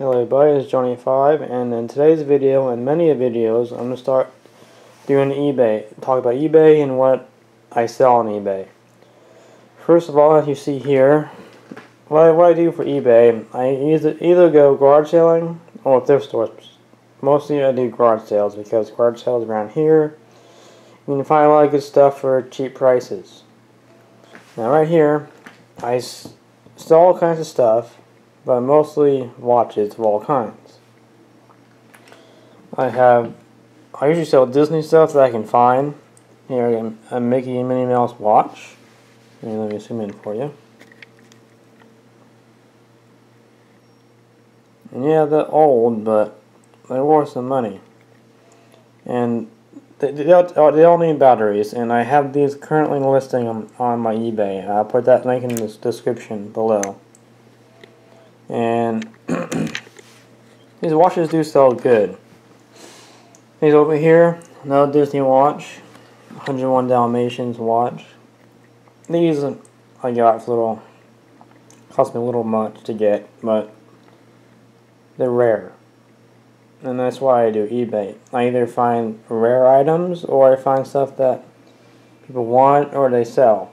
Hello everybody, it's Johnny Five, and in today's video and many videos, I'm going to start doing eBay. Talk about eBay and what I sell on eBay. First of all, as you see here, what I do for eBay, I either go garage selling or thrift stores. Mostly I do garage sales because garage sales around here, you can find a lot of good stuff for cheap prices. Now right here, I sell all kinds of stuff, but mostly watches of all kinds. I usually sell Disney stuff that I can find. Here I got a Mickey and Minnie Mouse watch. Here, let me zoom in for you. And yeah, they're old, but they're worth some money. And they all need batteries, and I have these currently listing on my eBay. I'll put that link in the description below. And these watches do sell good. These over here, another Disney watch, 101 Dalmatians watch. These I got for little, cost me a little much to get, but they're rare. And that's why I do eBay. I either find rare items, or I find stuff that people want or they sell.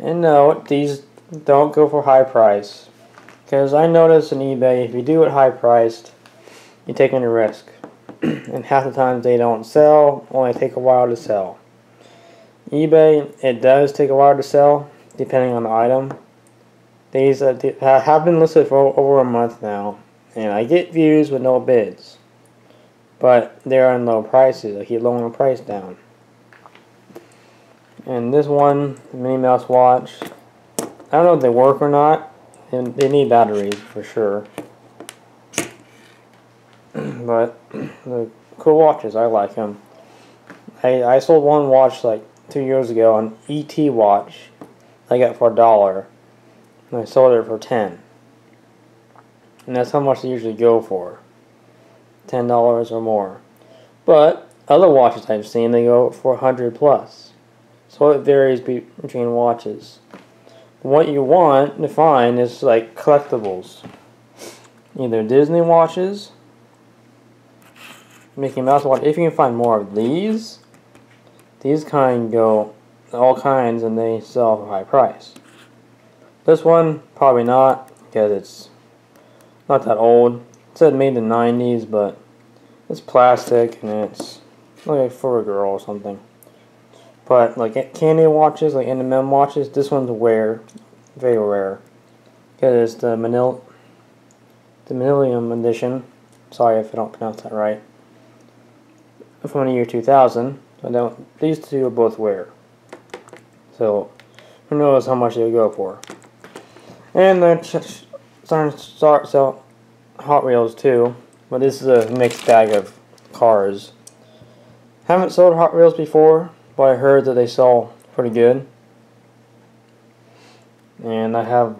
And no, these don't go for high price. Because I notice on eBay, if you do it high priced, you're taking a risk. And half the time they don't sell, or they take a while to sell. eBay, it does take a while to sell, depending on the item. These have been listed for over a month now, and I get views with no bids. But they're on low prices, I keep lowering the price down. And this one, the Minnie Mouse watch, I don't know if they work or not. And they need batteries for sure. But the cool watches, I like them. I sold one watch like 2 years ago, an ET watch. I got for $1, and I sold it for $10. And that's how much they usually go for, $10 or more. But other watches I've seen, they go for 100 plus. So it varies between watches. What you want to find is like collectibles, either Disney watches, Mickey Mouse watch. If you can find more of these kind go all kinds, and they sell for a high price. This one probably not, because it's not that old. It said made in the 90s, but it's plastic and it's like for a girl or something. But like candy watches, like M&M watches, this one's rare, very rare, because it's the Millennium edition. Sorry if I don't pronounce that right. From the year 2000. I don't. These two are both rare. So who knows how much they'll go for? And they're starting to sell Hot Wheels too. But this is a mixed bag of cars. Haven't sold Hot Wheels before, but I heard that they sell pretty good. And I have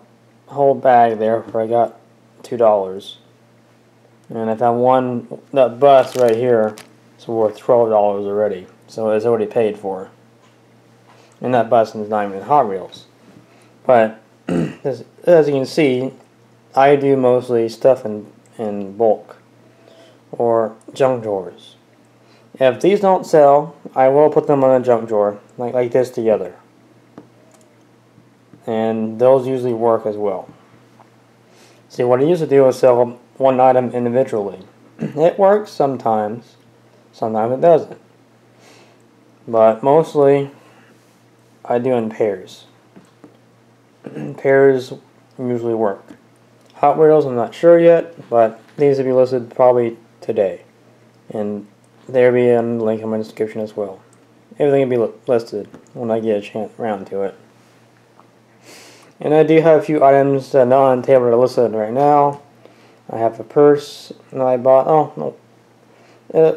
a whole bag there for I got $2. And I found one, that bus right here, it's worth $12 already. So it's already paid for. And that bus is not even Hot Wheels. But as you can see, I do mostly stuff in bulk or junk drawers. If these don't sell, I will put them on a junk drawer, like this together. And those usually work as well. See, what I used to do is sell one item individually. It works sometimes. Sometimes it doesn't. But mostly, I do in pairs. Pairs usually work. Hot Wheels, I'm not sure yet, but these will be listed probably today. And there will be a link in my description as well. Everything will be listed when I get a chance around to it. And I do have a few items that are not on the table that are listed right now. I have a purse that I bought. Oh no,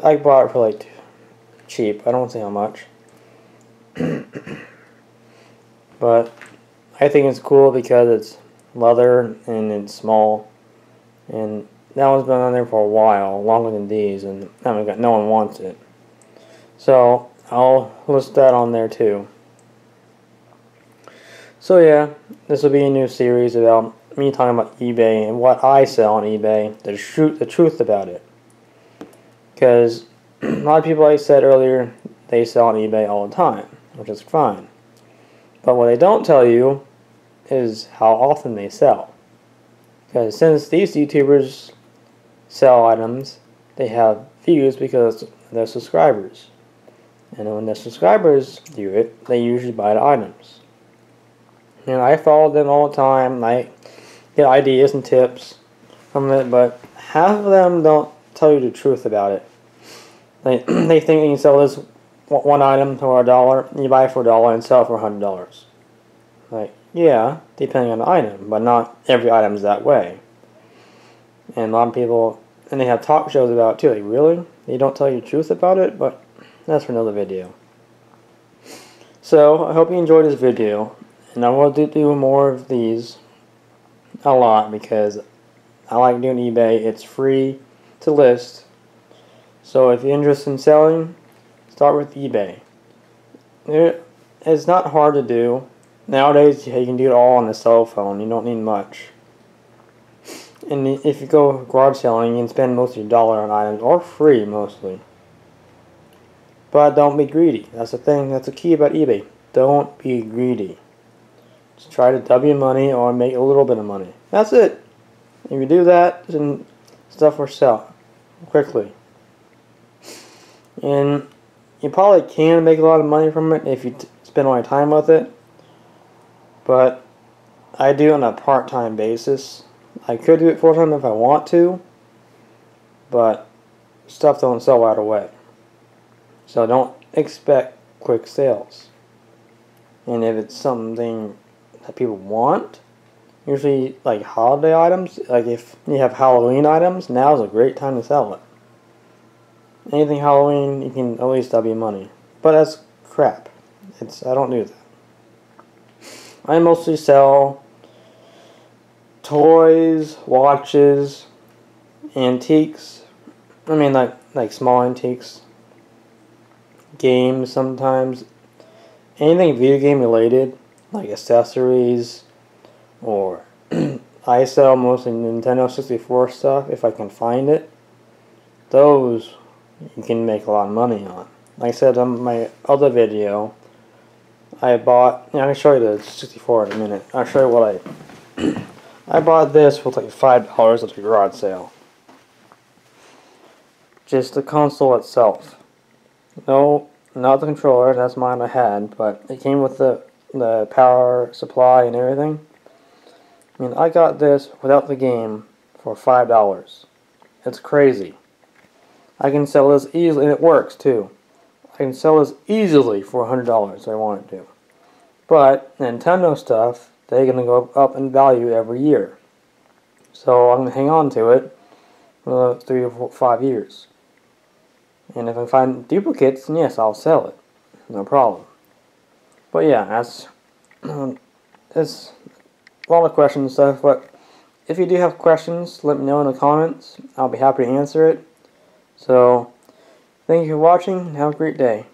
I bought it for like cheap. I don't say how much, but I think it's cool because it's leather and it's small. And that one's been on there for a while, longer than these, and no one wants it. So I'll list that on there too. So yeah, this will be a new series about me talking about eBay and what I sell on eBay, the truth about it. Because a lot of people, like I said earlier, they sell on eBay all the time, which is fine. But what they don't tell you is how often they sell. Because since these YouTubers sell items, they have views because they're subscribers. And when their subscribers do it, they usually buy the items. And I follow them all the time. I get ideas and tips from it, but half of them don't tell you the truth about it. They think you can sell this one item for $1, you buy it for $1 and sell it for $100. Like, yeah, depending on the item, but not every item is that way. And a lot of people, and they have talk shows about it too. Like, really? They don't tell you the truth about it, but that's for another video. So I hope you enjoyed this video, and I will do more of these a lot because I like doing eBay. It's free to list. So if you're interested in selling, start with eBay. It's not hard to do. Nowadays you can do it all on the cell phone. You don't need much. And if you go garage selling, you can spend most of your dollar on items, or free mostly. But don't be greedy. That's the thing, that's the key about eBay. Don't be greedy. Just try to double your money or make a little bit of money. That's it. If you do that, then stuff will sell quickly. And you probably can make a lot of money from it if you spend all your time with it. But I do on a part-time basis. I could do it full-time if I want to, but stuff don't sell right away. So don't expect quick sales. And if it's something that people want, usually like holiday items, like if you have Halloween items, now's a great time to sell it. Anything Halloween, you can at least double your money. But that's crap. I don't do that. I mostly sell toys, watches, antiques. I mean like small antiques. Games sometimes, anything video game related, like accessories, or I sell mostly Nintendo 64 stuff if I can find it. Those you can make a lot of money on. Like I said on my other video, I bought, I'm going to show you the 64 in a minute. I'll show you what I bought this for like $5 at the garage sale. Just the console itself. No, not the controller, that's mine I had, but it came with the power supply and everything. I mean, I got this without the game for $5. It's crazy. I can sell this easily, and it works too. I can sell this easily for $100 if I wanted to. But Nintendo stuff, they're going to go up in value every year. So I'm going to hang on to it for 3 or 4, 5 years. And if I find duplicates, then yes, I'll sell it. No problem. But yeah, that's it's a lot of questions and stuff, but if you do have questions, let me know in the comments. I'll be happy to answer it. So, thank you for watching, and have a great day.